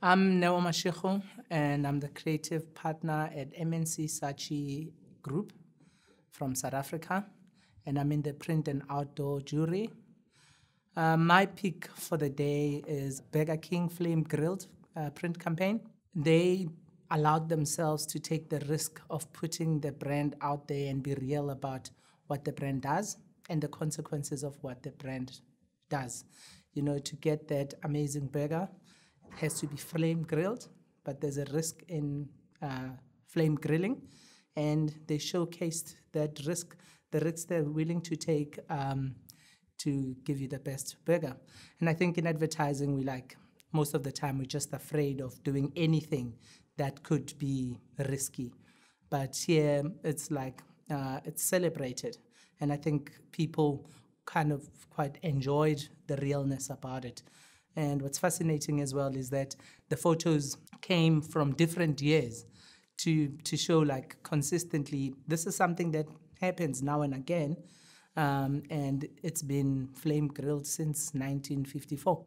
I'm Neo Mashigo, and I'm the creative partner at MNC Saatchi Group from South Africa, and I'm in the print and outdoor jury. My pick for the day is Burger King Flame Grilled print campaign. They allowed themselves to take the risk of putting the brand out there and be real about what the brand does and the consequences of what the brand does. You know, to get that amazing burger, it has to be flame grilled, but there's a risk in flame grilling, and they showcased that risk, the risks they're willing to take to give you the best burger. And I think in advertising, we most of the time, we're just afraid of doing anything that could be risky. But here, it's it's celebrated. And I think people kind of quite enjoyed the realness about it. And what's fascinating as well is that the photos came from different years to show consistently, this is something that happens now and again, and it's been flame grilled since 1954.